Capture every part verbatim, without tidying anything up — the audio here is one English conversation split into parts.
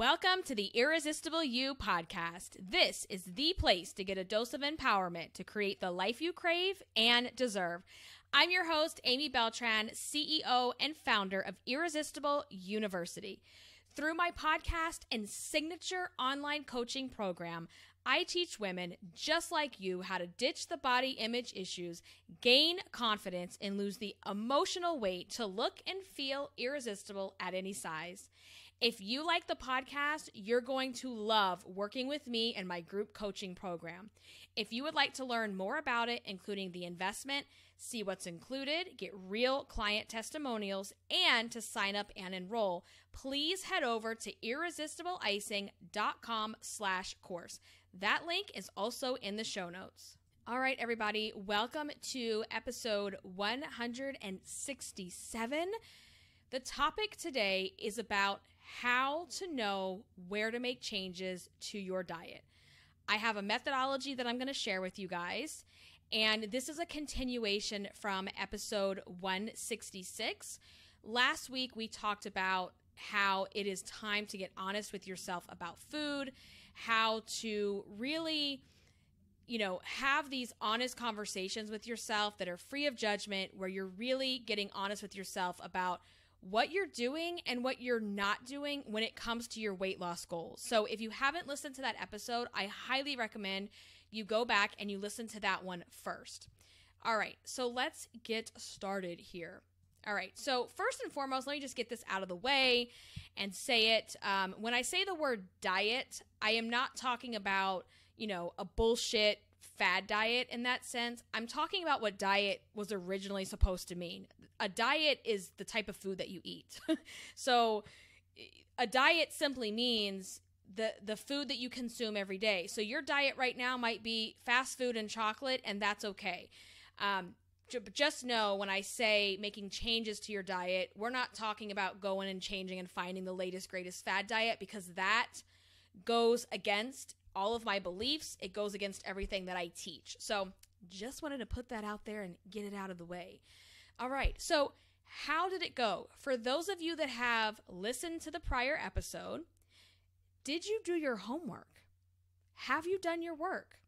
Welcome to the Irresistible You Podcast. This is the place to get a dose of empowerment to create the life you crave and deserve. I'm your host, Amy Beltran, C E O and founder of Irresistible University. Through my podcast and signature online coaching program, I teach women just like you how to ditch the body image issues, gain confidence, and lose the emotional weight to look and feel irresistible at any size. If you like the podcast, you're going to love working with me and my group coaching program. If you would like to learn more about it, including the investment, see what's included, get real client testimonials, and to sign up and enroll, please head over to irresistibleicing.com slash course. That link is also in the show notes. All right, everybody, welcome to episode one hundred sixty-seven. The topic today is about how to know where to make changes to your diet. I have a methodology that I'm going to share with you guys, and this is a continuation from episode one sixty-six. Last week, we talked about how it is time to get honest with yourself about food, how to really, you know, have these honest conversations with yourself that are free of judgment, where you're really getting honest with yourself about what you're doing and what you're not doing when it comes to your weight loss goals. So if you haven't listened to that episode, I highly recommend you go back and you listen to that one first. All right, so let's get started here. All right, so first and foremost, let me just get this out of the way and say it. Um, when I say the word diet, I am not talking about, you know, a bullshit fad diet in that sense. I'm talking about what diet was originally supposed to mean. A diet is the type of food that you eat. So a diet simply means the, the food that you consume every day. So your diet right now might be fast food and chocolate, and that's okay. Um, just know when I say making changes to your diet, we're not talking about going and changing and finding the latest, greatest fad diet, because that goes against all of my beliefs. It goes against everything that I teach. So just wanted to put that out there and get it out of the way. All right. So how did it go? For those of you that have listened to the prior episode, did you do your homework? Have you done your work?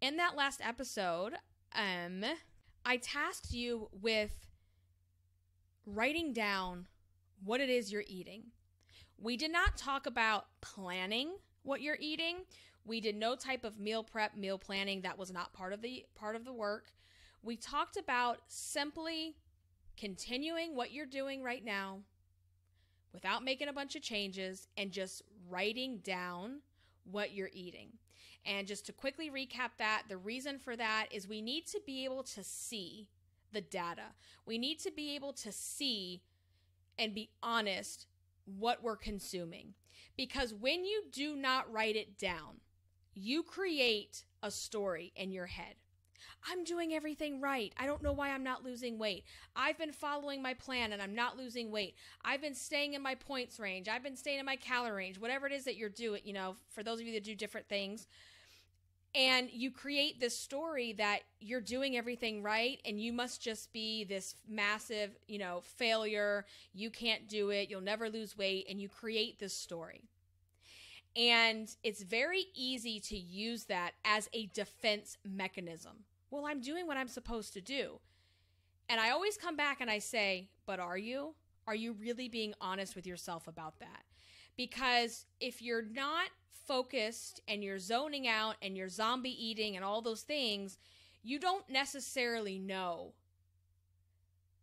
In that last episode, um, I tasked you with writing down what it is you're eating. We did not talk about planning what you're eating. We did no type of meal prep, meal planning. That was not part of the part of the work. We talked about simply continuing what you're doing right now without making a bunch of changes and just writing down what you're eating. And just to quickly recap that, the reason for that is we need to be able to see the data. We need to be able to see and be honest what we're consuming. Because when you do not write it down, you create a story in your head. I'm doing everything right. I don't know why I'm not losing weight. I've been following my plan and I'm not losing weight. I've been staying in my points range. I've been staying in my calorie range, whatever it is that you're doing, you know, for those of you that do different things. And you create this story that you're doing everything right and you must just be this massive, you know, failure. You can't do it. You'll never lose weight. And you create this story. And it's very easy to use that as a defense mechanism. Well, I'm doing what I'm supposed to do. And I always come back and I say, but are you? Are you really being honest with yourself about that? Because if you're not focused and you're zoning out and you're zombie eating and all those things, you don't necessarily know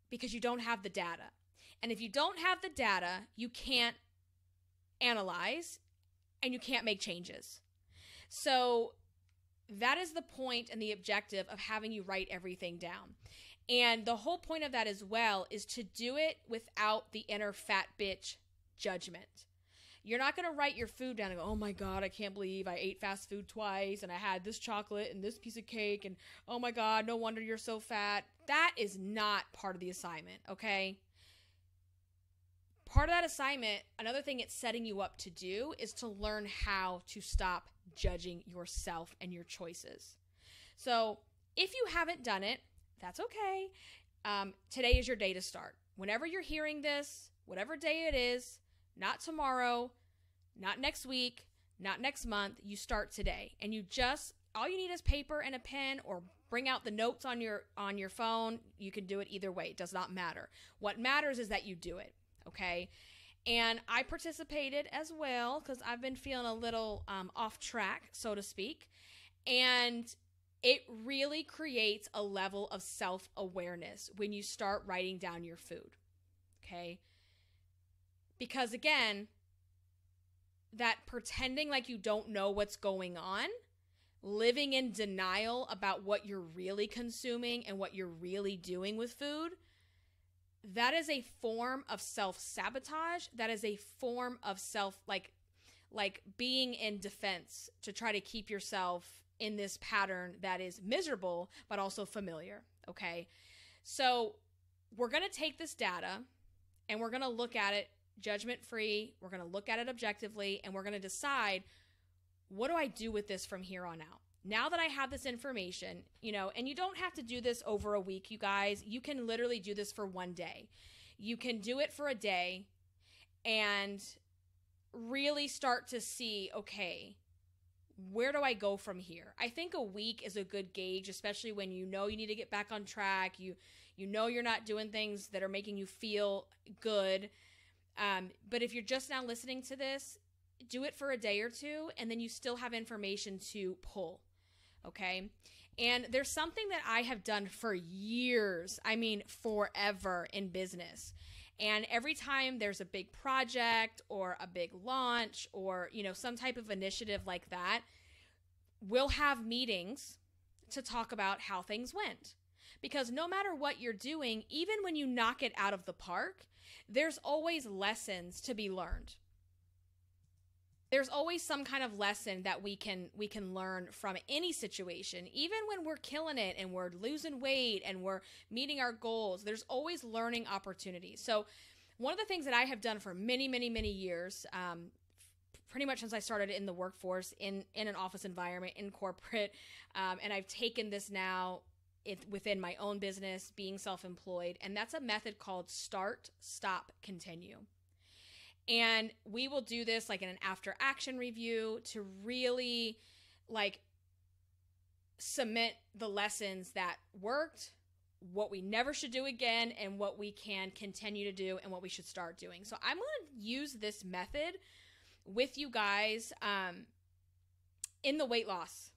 because you don't have the data. And if you don't have the data, you can't analyze and you can't make changes. So that is the point and the objective of having you write everything down. And the whole point of that as well is to do it without the inner fat bitch judgment. You're not going to write your food down and go, oh my God, I can't believe I ate fast food twice and I had this chocolate and this piece of cake and oh my God, no wonder you're so fat. That is not part of the assignment, okay? Part of that assignment, another thing it's setting you up to do is to learn how to stop judging yourself and your choices. So if you haven't done it, that's okay. Um, today is your day to start. Whenever you're hearing this, whatever day it is, not tomorrow, Not next week, not next month. You start today, and you just, all you need is paper and a pen, or bring out the notes on your on your phone. You can do it either way. It does not matter. What matters is that you do it, okay? And I participated as well, because I've been feeling a little um, off track, so to speak. And it really creates a level of self-awareness when you start writing down your food, okay? Because again, that pretending like you don't know what's going on, living in denial about what you're really consuming and what you're really doing with food, that is a form of self-sabotage. That is a form of self, like, like being in defense to try to keep yourself in this pattern that is miserable, but also familiar, okay? So we're gonna take this data and we're gonna look at it judgment-free, we're gonna look at it objectively, and we're gonna decide, what do I do with this from here on out? Now that I have this information, you know, and you don't have to do this over a week, you guys. You can literally do this for one day. You can do it for a day and really start to see, okay, where do I go from here? I think a week is a good gauge, especially when you know you need to get back on track. You you know you're not doing things that are making you feel good. Um, but if you're just now listening to this, do it for a day or two, and then you still have information to pull, okay? And there's something that I have done for years, I mean forever, in business. And every time there's a big project or a big launch or, you know, some type of initiative like that, we'll have meetings to talk about how things went. Because no matter what you're doing, even when you knock it out of the park, there's always lessons to be learned. There's always some kind of lesson that we can we can learn from any situation. Even when we're killing it and we're losing weight and we're meeting our goals, there's always learning opportunities. So one of the things that I have done for many, many, many years, um, pretty much since I started in the workforce, in, in an office environment, in corporate, um, and I've taken this now it, within my own business, being self-employed, and that's a method called start, stop, continue. And we will do this like in an after action review to really like cement the lessons that worked, what we never should do again, and what we can continue to do and what we should start doing. So I'm going to use this method with you guys um, in the weight loss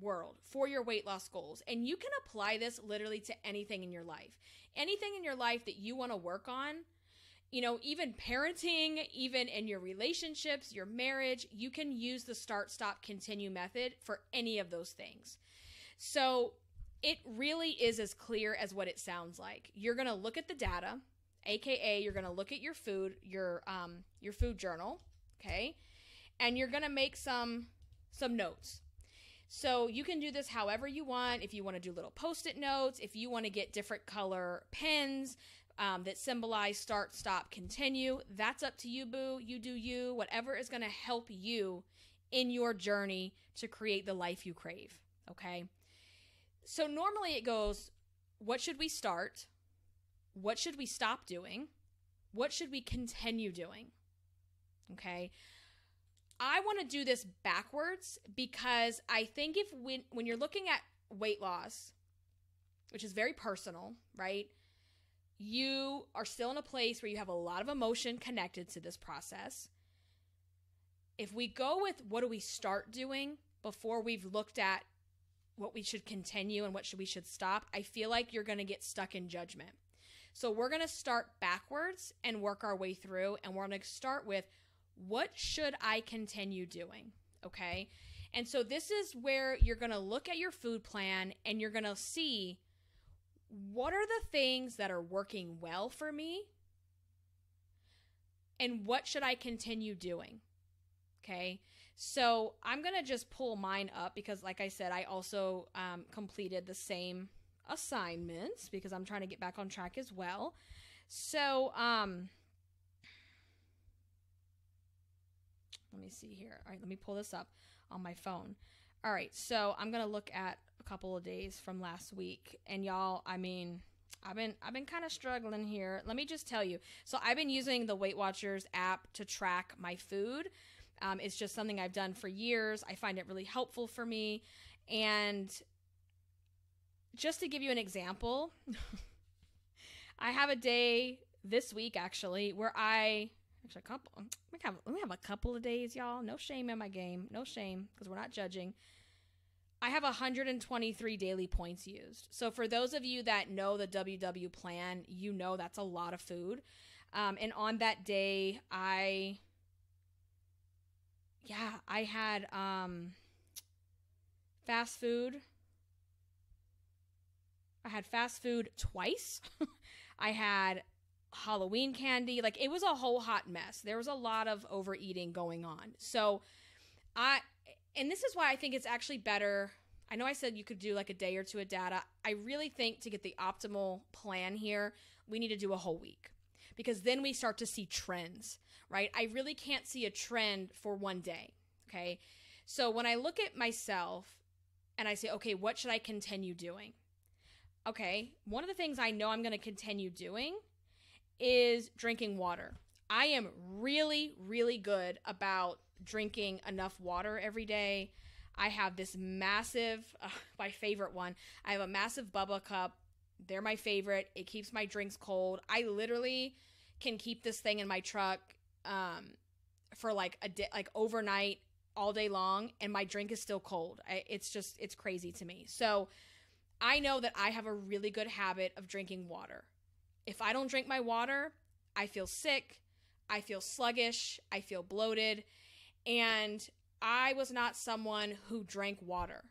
world for your weight loss goals. And you can apply this literally to anything in your life, anything in your life that you want to work on. You know, even parenting, even in your relationships, your marriage, you can use the start, stop, continue method for any of those things. So it really is as clear as what it sounds like. You're going to look at the data, A K A you're going to look at your food, your, um, your food journal. Okay. And you're going to make some, some notes. So you can do this however you want. If you want to do little post-it notes, if you want to get different color pens, Um, that symbolize start, stop, continue. That's up to you, boo. You do you. Whatever is going to help you in your journey to create the life you crave, okay? So normally it goes, what should we start? What should we stop doing? What should we continue doing? Okay? I want to do this backwards because I think if when, when you're looking at weight loss, which is very personal, right? You are still in a place where you have a lot of emotion connected to this process. If we go with what do we start doing before we've looked at what we should continue and what should we should stop, I feel like you're going to get stuck in judgment. So we're going to start backwards and work our way through, and we're going to start with what should I continue doing, okay? And so this is where you're going to look at your food plan and you're going to see, what are the things that are working well for me? And what should I continue doing? Okay. So I'm going to just pull mine up because, like I said, I also um, completed the same assignments because I'm trying to get back on track as well. So um, let me see here. All right. Let me pull this up on my phone. All right. So I'm going to look at couple of days from last week, and y'all, I mean, I've been I've been kind of struggling here. Let me just tell you. So I've been using the Weight Watchers app to track my food. Um, it's just something I've done for years. I find it really helpful for me. And just to give you an example, I have a day this week actually where I actually a couple. We have we have a couple of days, y'all. No shame in my game. No shame, because we're not judging. I have one hundred twenty-three daily points used. So for those of you that know the W W plan, you know that's a lot of food. Um, and on that day, I, yeah, I had um, fast food. I had fast food twice. I had Halloween candy. Like, it was a whole hot mess. There was a lot of overeating going on. So I... And this is why I think it's actually better. I know I said you could do like a day or two of data. I really think to get the optimal plan here, we need to do a whole week, because then we start to see trends, right? I really can't see a trend for one day, okay? So when I look at myself and I say, okay, what should I continue doing? Okay, one of the things I know I'm going to continue doing is drinking water. I am really, really good about drinking enough water every day. I have this massive, uh, my favorite one. I have a massive Bubba cup. They're my favorite. It keeps my drinks cold. I literally can keep this thing in my truck um, for like a day, like overnight, all day long, and my drink is still cold. I, it's just, it's crazy to me. So I know that I have a really good habit of drinking water. If I don't drink my water, I feel sick. I feel sluggish. I feel bloated. And I was not someone who drank water.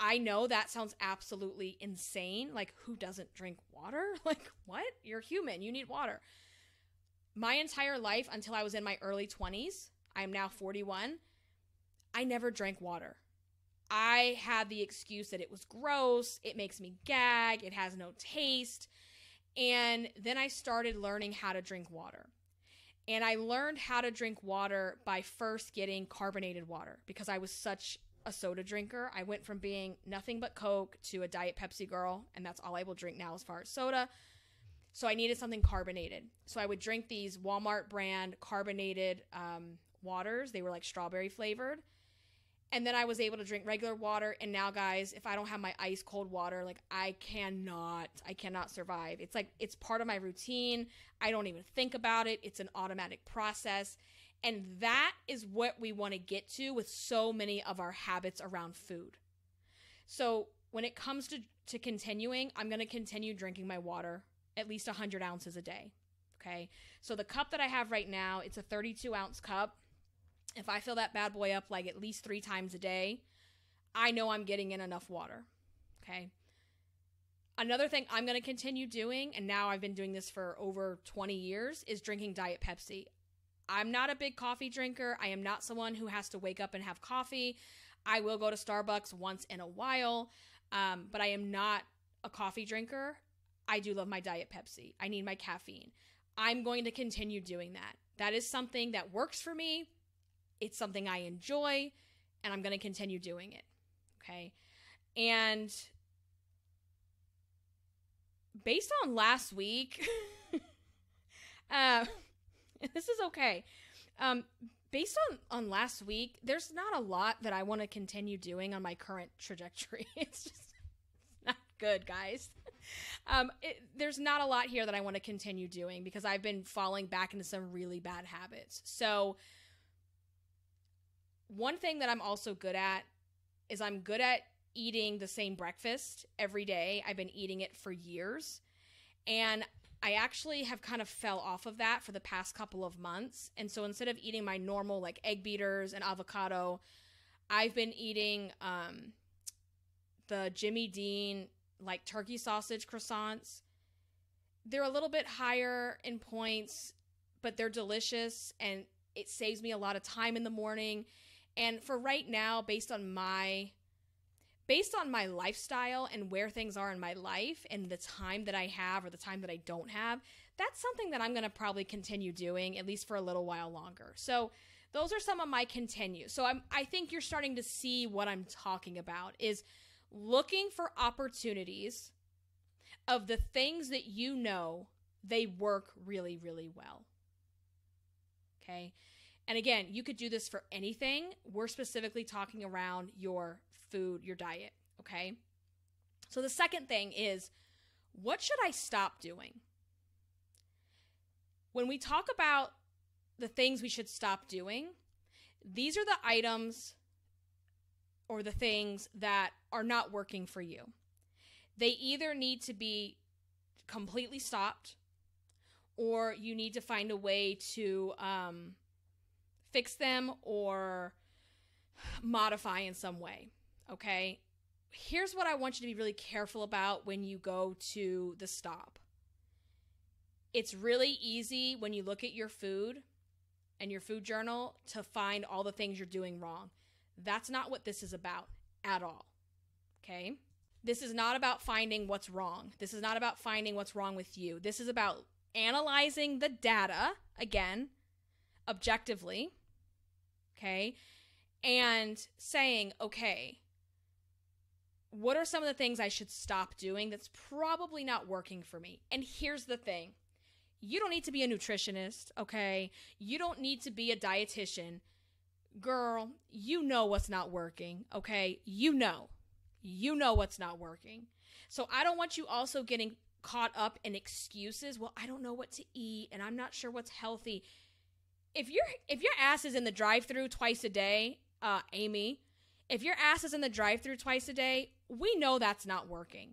I know that sounds absolutely insane. Like, who doesn't drink water? Like, what? You're human. You need water. My entire life until I was in my early twenties, I'm now forty-one, I never drank water. I had the excuse that it was gross. It makes me gag. It has no taste. And then I started learning how to drink water. And I learned how to drink water by first getting carbonated water, because I was such a soda drinker. I went from being nothing but Coke to a Diet Pepsi girl, and that's all I will drink now as far as soda. So I needed something carbonated. So I would drink these Walmart brand carbonated um, waters. They were like strawberry flavored. And then I was able to drink regular water. And now, guys, if I don't have my ice cold water, like I cannot, I cannot survive. It's like, it's part of my routine. I don't even think about it. It's an automatic process. And that is what we want to get to with so many of our habits around food. So when it comes to, to continuing, I'm going to continue drinking my water at least one hundred ounces a day. Okay. So the cup that I have right now, it's a thirty-two ounce cup. If I fill that bad boy up like at least three times a day, I know I'm getting in enough water, okay? Another thing I'm going to continue doing, and now I've been doing this for over twenty years, is drinking Diet Pepsi. I'm not a big coffee drinker. I am not someone who has to wake up and have coffee. I will go to Starbucks once in a while, um, but I am not a coffee drinker. I do love my Diet Pepsi. I need my caffeine. I'm going to continue doing that. That is something that works for me. It's something I enjoy, and I'm going to continue doing it, okay? And based on last week, uh, this is okay. Um, based on, on last week, there's not a lot that I want to continue doing on my current trajectory. It's just it's not good, guys. Um, it, there's not a lot here that I want to continue doing because I've been falling back into some really bad habits. So one thing that I'm also good at is I'm good at eating the same breakfast every day. I've been eating it for years. And I actually have kind of fell off of that for the past couple of months. And so instead of eating my normal like egg beaters and avocado, I've been eating um, the Jimmy Dean like turkey sausage croissants. They're a little bit higher in points, but they're delicious and it saves me a lot of time in the morning. And for right now, based on my based on my lifestyle and where things are in my life and the time that I have or the time that I don't have, that's something that I'm going to probably continue doing, at least for a little while longer. So those are some of my continue. So I'm, I think you're starting to see what I'm talking about is looking for opportunities of the things that you know they work really, really well. Okay. And again, you could do this for anything. We're specifically talking around your food, your diet. Okay. So the second thing is, what should I stop doing? When we talk about the things we should stop doing, these are the items or the things that are not working for you. They either need to be completely stopped, or you need to find a way to um, fix them or modify in some way, okay? Here's what I want you to be really careful about when you go to the stop. It's really easy when you look at your food and your food journal to find all the things you're doing wrong. That's not what this is about at all, okay? This is not about finding what's wrong. This is not about finding what's wrong with you. This is about analyzing the data, again, objectively, okay, and saying, okay, what are some of the things I should stop doing that's probably not working for me? And here's the thing. You don't need to be a nutritionist, okay? You don't need to be a dietitian. Girl, you know what's not working, okay? You know. You know what's not working. So I don't want you also getting caught up in excuses. Well, I don't know what to eat and I'm not sure what's healthy. If you're, if your ass is in the drive-thru twice a day, uh, Amy, if your ass is in the drive-thru twice a day, we know that's not working.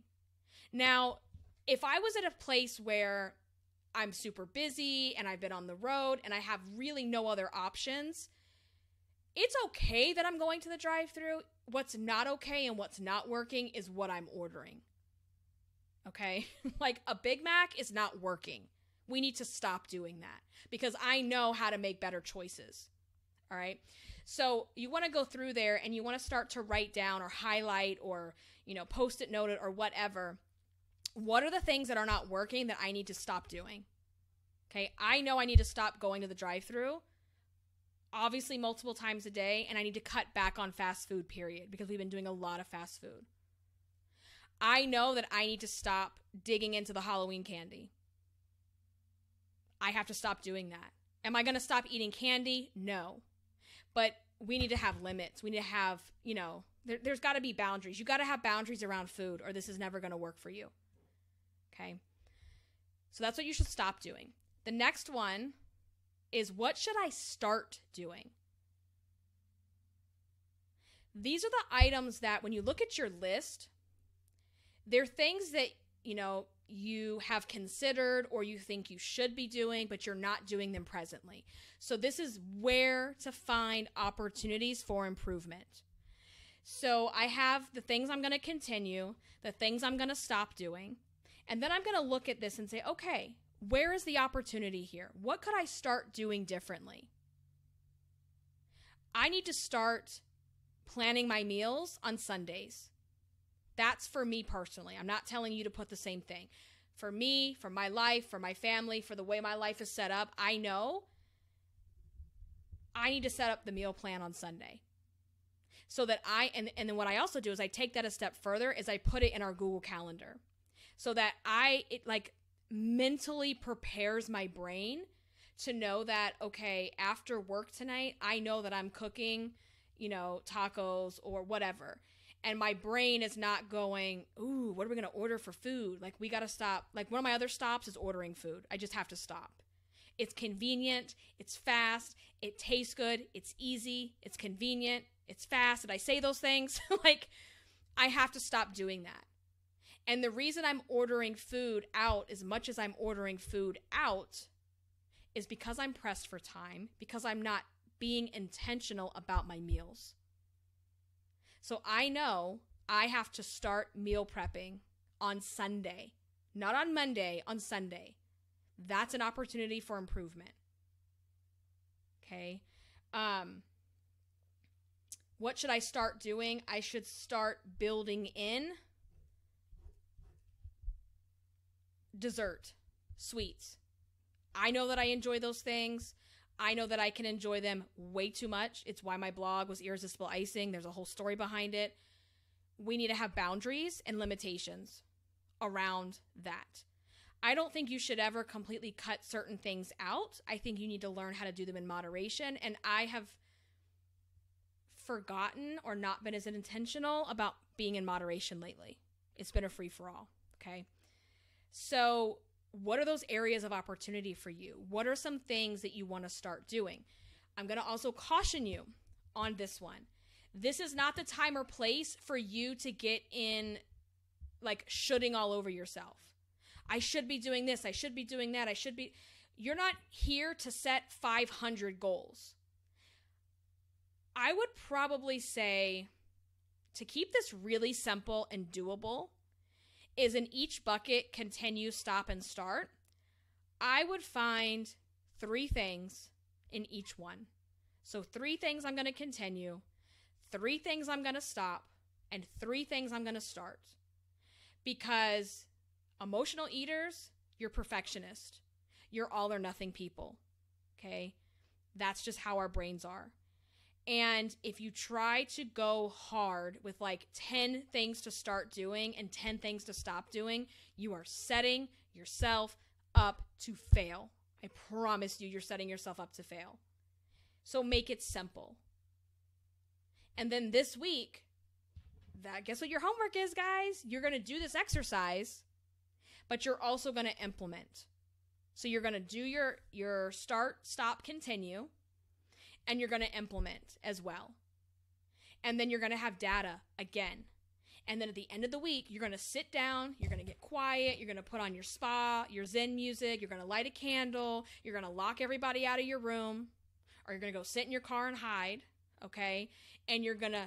Now, if I was at a place where I'm super busy and I've been on the road and I have really no other options, it's okay that I'm going to the drive-thru. What's not okay and what's not working is what I'm ordering. Okay? Like a Big Mac is not working. We need to stop doing that because I know how to make better choices. All right? So you want to go through there and you want to start to write down or highlight or, you know, post-it note it or whatever. What are the things that are not working that I need to stop doing? Okay? I know I need to stop going to the drive-thru, obviously multiple times a day, and I need to cut back on fast food, period, because we've been doing a lot of fast food. I know that I need to stop digging into the Halloween candy. I have to stop doing that. Am I going to stop eating candy? No. But we need to have limits. We need to have, you know, there, there's got to be boundaries. You got to have boundaries around food or this is never going to work for you. Okay. So that's what you should stop doing. The next one is, what should I start doing? These are the items that when you look at your list, they're things that, you know, you have considered or you think you should be doing, but you're not doing them presently. So this is where to find opportunities for improvement. So I have the things I'm going to continue, the things I'm going to stop doing, and then I'm going to look at this and say, okay, where is the opportunity here? What could I start doing differently? I need to start planning my meals on Sundays. That's for me personally. I'm not telling you to put the same thing. For me, for my life, for my family, for the way my life is set up, I know I need to set up the meal plan on Sunday. So that I, and, and then what I also do is I take that a step further is I put it in our Google Calendar so that I, it like, mentally prepares my brain to know that, okay, after work tonight, I know that I'm cooking, you know, tacos or whatever. And my brain is not going, ooh, what are we going to order for food? Like, we got to stop. Like, one of my other stops is ordering food. I just have to stop. It's convenient. It's fast. It tastes good. It's easy. It's convenient. It's fast. Did I say those things? Like, I have to stop doing that. And the reason I'm ordering food out as much as I'm ordering food out is because I'm pressed for time, because I'm not being intentional about my meals. So I know I have to start meal prepping on Sunday, not on Monday, on Sunday. That's an opportunity for improvement. Okay. Um, what should I start doing? I should start building in dessert, sweets. I know that I enjoy those things. I know that I can enjoy them way too much. It's why my blog was Irresistible Icing. There's a whole story behind it. We need to have boundaries and limitations around that. I don't think you should ever completely cut certain things out. I think you need to learn how to do them in moderation. And I have forgotten or not been as intentional about being in moderation lately. It's been a free-for-all, okay? So what are those areas of opportunity for you? What are some things that you want to start doing? I'm going to also caution you on this one. This is not the time or place for you to get in, like, shooting all over yourself. I should be doing this. I should be doing that. I should be. You're not here to set five hundred goals. I would probably say to keep this really simple and doable is in each bucket, continue, stop, and start. I would find three things in each one. So three things I'm going to continue, three things I'm going to stop, and three things I'm going to start. Because emotional eaters, you're perfectionist. You're all or nothing people, okay? That's just how our brains are. And if you try to go hard with like ten things to start doing and ten things to stop doing, you are setting yourself up to fail. I promise you, you're setting yourself up to fail. So make it simple. And then this week, that guess what your homework is, guys? You're going to do this exercise, but you're also going to implement. So you're going to do your, your start, stop, continue, and you're going to implement as well. And then you're going to have data again. And then at the end of the week, you're going to sit down, you're going to get quiet, you're going to put on your spa, your Zen music, you're going to light a candle, you're going to lock everybody out of your room, or you're going to go sit in your car and hide, okay? And you're going to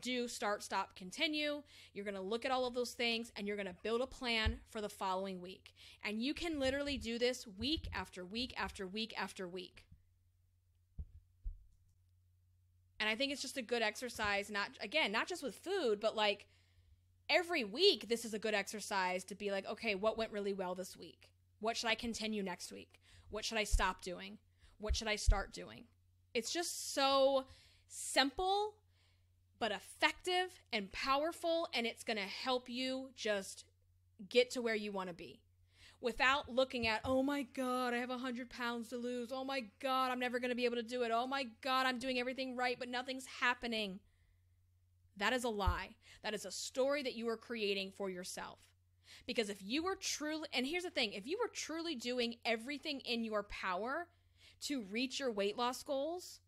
do start, stop, continue. You're going to look at all of those things and you're going to build a plan for the following week. And you can literally do this week after week after week after week. And I think it's just a good exercise, not again, not just with food, but like every week, this is a good exercise to be like, okay, what went really well this week? What should I continue next week? What should I stop doing? What should I start doing? It's just so simple, but effective and powerful, and it's going to help you just get to where you want to be without looking at, oh my God, I have one hundred pounds to lose. Oh my God, I'm never going to be able to do it. Oh my God, I'm doing everything right, but nothing's happening. That is a lie. That is a story that you are creating for yourself. Because if you were truly, and here's the thing, if you were truly doing everything in your power to reach your weight loss goals,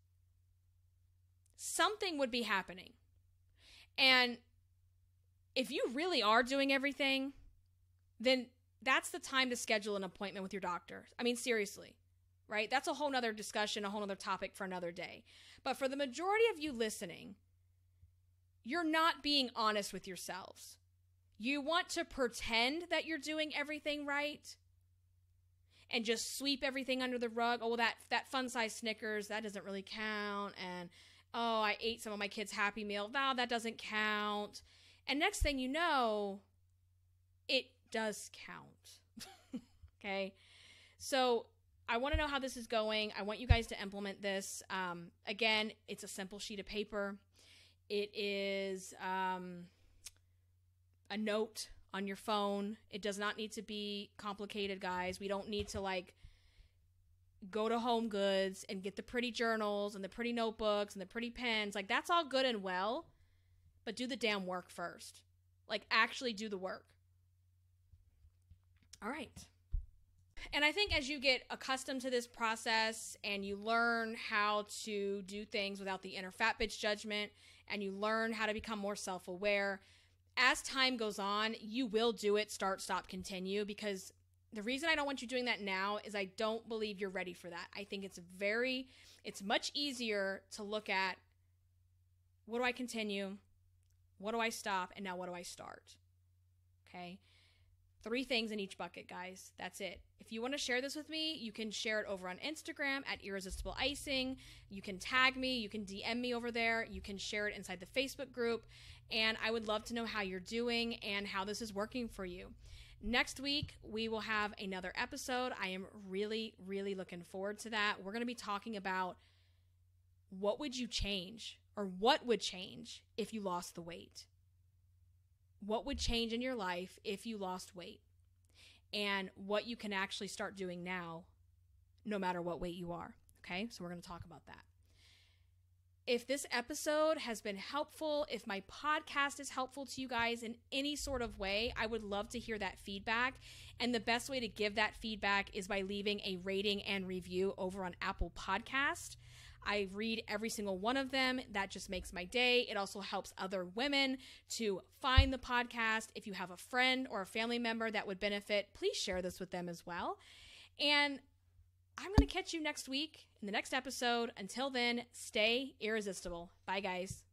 something would be happening. And if you really are doing everything, then that's the time to schedule an appointment with your doctor. I mean, seriously, right? That's a whole nother discussion, a whole nother topic for another day. But for the majority of you listening, you're not being honest with yourselves. You want to pretend that you're doing everything right and just sweep everything under the rug. Oh, well, that, that fun-sized Snickers, that doesn't really count. And, oh, I ate some of my kids' Happy Meal. No, that doesn't count. And next thing you know, it does count. Okay. So I want to know how this is going. I want you guys to implement this. Um, again, it's a simple sheet of paper. It is um, a note on your phone. It does not need to be complicated, guys. We don't need to like go to Home Goods and get the pretty journals and the pretty notebooks and the pretty pens. Like, that's all good and well, but do the damn work first. Like, actually do the work. All right. And I think as you get accustomed to this process and you learn how to do things without the inner fat bitch judgment and you learn how to become more self-aware, as time goes on, you will do it start, stop, continue, because the reason I don't want you doing that now is I don't believe you're ready for that. I think it's very, it's much easier to look at what do I continue, what do I stop, and now what do I start? Okay. Three things in each bucket, guys. That's it. If you want to share this with me, you can share it over on Instagram at Irresistible Icing. You can tag me. You can D M me over there. You can share it inside the Facebook group. And I would love to know how you're doing and how this is working for you. Next week, we will have another episode. I am really, really looking forward to that. We're going to be talking about what would you change or what would change if you lost the weight? what would change in your life if you lost weight and what you can actually start doing now, no matter what weight you are. Okay, so we're going to talk about that. If this episode has been helpful, if my podcast is helpful to you guys in any sort of way, I would love to hear that feedback. And the best way to give that feedback is by leaving a rating and review over on Apple Podcast. I read every single one of them. That just makes my day. It also helps other women to find the podcast. If you have a friend or a family member that would benefit, please share this with them as well. And I'm going to catch you next week in the next episode. Until then, stay irresistible. Bye, guys.